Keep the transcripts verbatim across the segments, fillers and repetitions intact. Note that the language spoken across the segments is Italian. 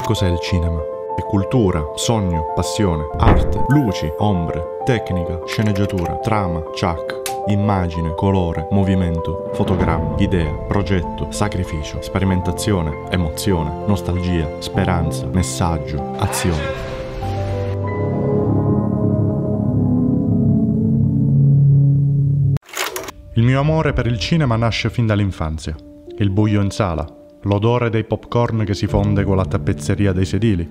Che cos'è il cinema? È cultura, sogno, passione, arte, luci, ombre, tecnica, sceneggiatura, trama, ciak, immagine, colore, movimento, fotogramma, idea, progetto, sacrificio, sperimentazione, emozione, nostalgia, speranza, messaggio, azione. Il mio amore per il cinema nasce fin dall'infanzia. Il buio in sala, l'odore dei popcorn che si fonde con la tappezzeria dei sedili,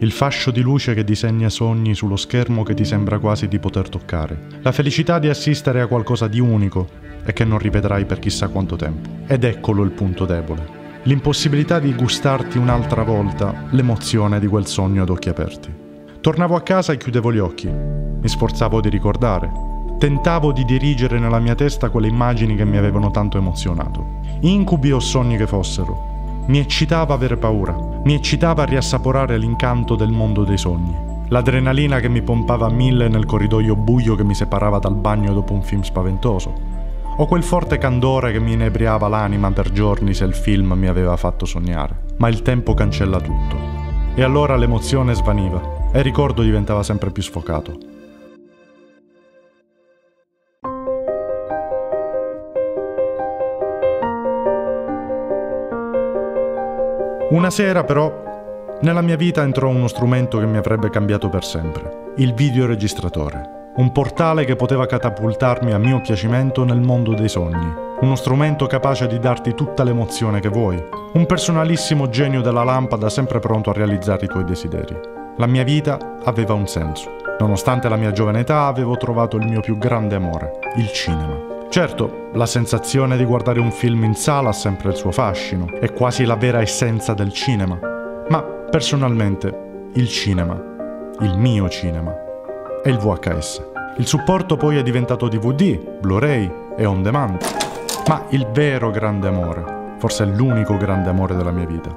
il fascio di luce che disegna sogni sullo schermo che ti sembra quasi di poter toccare, la felicità di assistere a qualcosa di unico e che non rivedrai per chissà quanto tempo. Ed eccolo il punto debole, l'impossibilità di gustarti un'altra volta l'emozione di quel sogno ad occhi aperti. Tornavo a casa e chiudevo gli occhi, mi sforzavo di ricordare. Tentavo di dirigere nella mia testa quelle immagini che mi avevano tanto emozionato. Incubi o sogni che fossero. Mi eccitava avere paura. Mi eccitava riassaporare l'incanto del mondo dei sogni. L'adrenalina che mi pompava a mille nel corridoio buio che mi separava dal bagno dopo un film spaventoso. O quel forte candore che mi inebriava l'anima per giorni se il film mi aveva fatto sognare. Ma il tempo cancella tutto. E allora l'emozione svaniva e il ricordo diventava sempre più sfocato. Una sera però, nella mia vita entrò uno strumento che mi avrebbe cambiato per sempre, il videoregistratore. Un portale che poteva catapultarmi a mio piacimento nel mondo dei sogni. Uno strumento capace di darti tutta l'emozione che vuoi. Un personalissimo genio della lampada sempre pronto a realizzare i tuoi desideri. La mia vita aveva un senso. Nonostante la mia giovane età avevo trovato il mio più grande amore, il cinema. Certo, la sensazione di guardare un film in sala ha sempre il suo fascino, è quasi la vera essenza del cinema. Ma, personalmente, il cinema, il mio cinema, è il V H S. Il supporto poi è diventato D V D, Blu-ray e on demand. Ma il vero grande amore, forse l'unico grande amore della mia vita,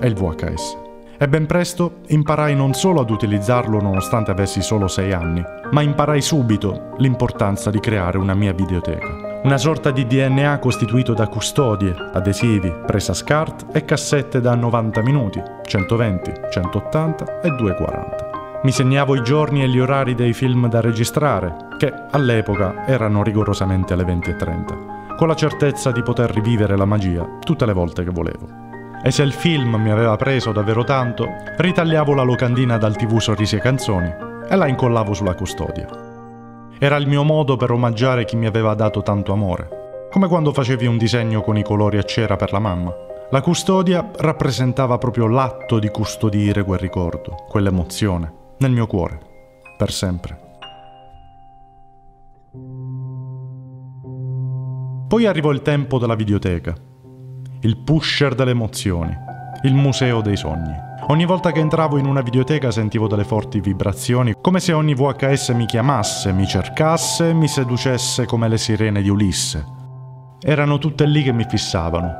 è il V H S. E ben presto imparai non solo ad utilizzarlo nonostante avessi solo sei anni, ma imparai subito l'importanza di creare una mia videoteca. Una sorta di D N A costituito da custodie, adesivi, presa SCART e cassette da novanta minuti, centoventi, centottanta e duecentoquaranta. Mi segnavo i giorni e gli orari dei film da registrare, che all'epoca erano rigorosamente alle venti e trenta, con la certezza di poter rivivere la magia tutte le volte che volevo. E se il film mi aveva preso davvero tanto, ritagliavo la locandina dal T V Sorrisi e Canzoni e la incollavo sulla custodia. Era il mio modo per omaggiare chi mi aveva dato tanto amore, come quando facevi un disegno con i colori a cera per la mamma. La custodia rappresentava proprio l'atto di custodire quel ricordo, quell'emozione, nel mio cuore, per sempre. Poi arrivò il tempo della videoteca. Il pusher delle emozioni, il museo dei sogni. Ogni volta che entravo in una videoteca sentivo delle forti vibrazioni, come se ogni V H S mi chiamasse, mi cercasse, mi seducesse come le sirene di Ulisse. Erano tutte lì che mi fissavano,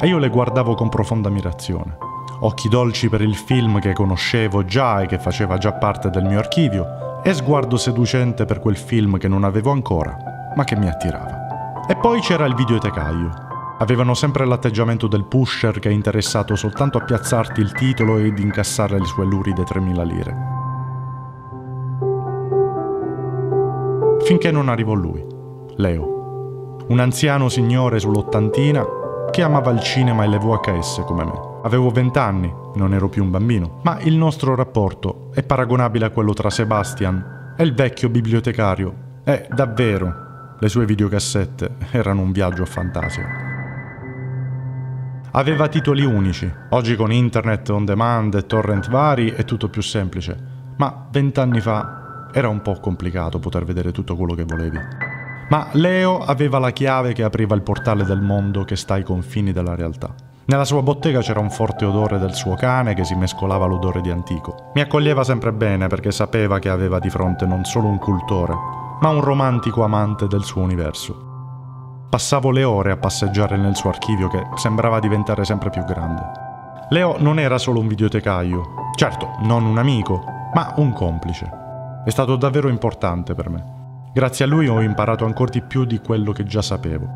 e io le guardavo con profonda ammirazione. Occhi dolci per il film che conoscevo già e che faceva già parte del mio archivio, e sguardo seducente per quel film che non avevo ancora, ma che mi attirava. E poi c'era il videotecaio. Avevano sempre l'atteggiamento del pusher che è interessato soltanto a piazzarti il titolo ed incassare le sue luride tremila lire. Finché non arrivò lui, Leo. Un anziano signore sull'ottantina che amava il cinema e le V H S come me. Avevo vent'anni, non ero più un bambino, ma il nostro rapporto è paragonabile a quello tra Sebastian e il vecchio bibliotecario. E, davvero, le sue videocassette erano un viaggio a fantasia. Aveva titoli unici, oggi con internet on demand e torrent vari è tutto più semplice, ma vent'anni fa era un po' complicato poter vedere tutto quello che volevi. Ma Leo aveva la chiave che apriva il portale del mondo che sta ai confini della realtà. Nella sua bottega c'era un forte odore del suo cane che si mescolava all'odore di antico. Mi accoglieva sempre bene perché sapeva che aveva di fronte non solo un cultore, ma un romantico amante del suo universo. Passavo le ore a passeggiare nel suo archivio che sembrava diventare sempre più grande. Leo non era solo un videotecaio, certo, non un amico, ma un complice. È stato davvero importante per me. Grazie a lui ho imparato ancora di più di quello che già sapevo.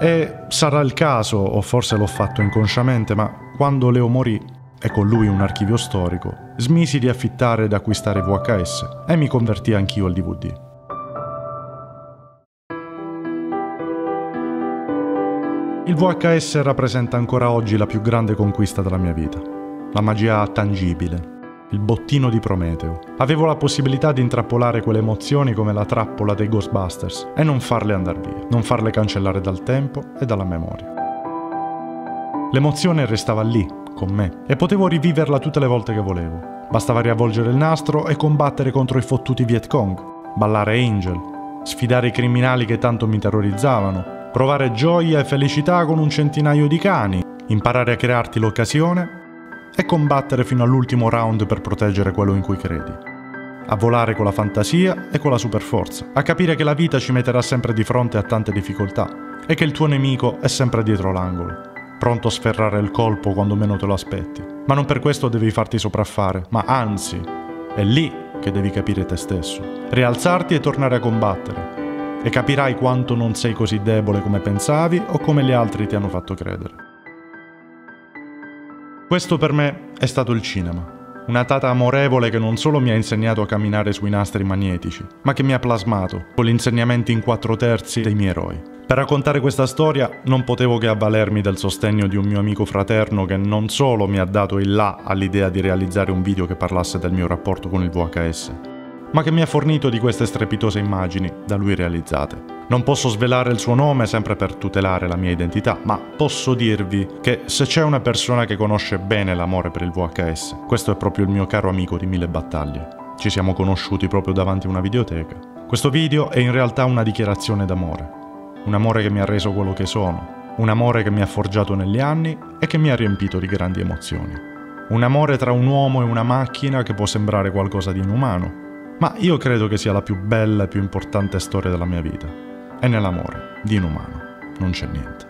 E sarà il caso, o forse l'ho fatto inconsciamente, ma quando Leo morì e con lui un archivio storico, smisi di affittare ed acquistare V H S e mi convertì anch'io al D V D. Il V H S rappresenta ancora oggi la più grande conquista della mia vita, la magia tangibile, il bottino di Prometeo. Avevo la possibilità di intrappolare quelle emozioni come la trappola dei Ghostbusters e non farle andare via, non farle cancellare dal tempo e dalla memoria. L'emozione restava lì, con me, e potevo riviverla tutte le volte che volevo. Bastava riavvolgere il nastro e combattere contro i fottuti Viet Cong, ballare Angel, sfidare i criminali che tanto mi terrorizzavano, provare gioia e felicità con un centinaio di cani, imparare a crearti l'occasione e combattere fino all'ultimo round per proteggere quello in cui credi. A volare con la fantasia e con la superforza, a capire che la vita ci metterà sempre di fronte a tante difficoltà e che il tuo nemico è sempre dietro l'angolo, pronto a sferrare il colpo quando meno te lo aspetti. Ma non per questo devi farti sopraffare, ma anzi, è lì che devi capire te stesso, rialzarti e tornare a combattere. E capirai quanto non sei così debole come pensavi o come gli altri ti hanno fatto credere. Questo per me è stato il cinema, una tata amorevole che non solo mi ha insegnato a camminare sui nastri magnetici, ma che mi ha plasmato con gli insegnamenti in quattro terzi dei miei eroi. Per raccontare questa storia non potevo che avvalermi del sostegno di un mio amico fraterno che non solo mi ha dato il là all'idea di realizzare un video che parlasse del mio rapporto con il V H S, ma che mi ha fornito di queste strepitose immagini da lui realizzate. Non posso svelare il suo nome sempre per tutelare la mia identità, ma posso dirvi che se c'è una persona che conosce bene l'amore per il V H S, questo è proprio il mio caro amico di mille battaglie. Ci siamo conosciuti proprio davanti a una videoteca. Questo video è in realtà una dichiarazione d'amore. Un amore che mi ha reso quello che sono. Un amore che mi ha forgiato negli anni e che mi ha riempito di grandi emozioni. Un amore tra un uomo e una macchina che può sembrare qualcosa di inumano, ma io credo che sia la più bella e più importante storia della mia vita. E nell'amore, di inumano, non c'è niente.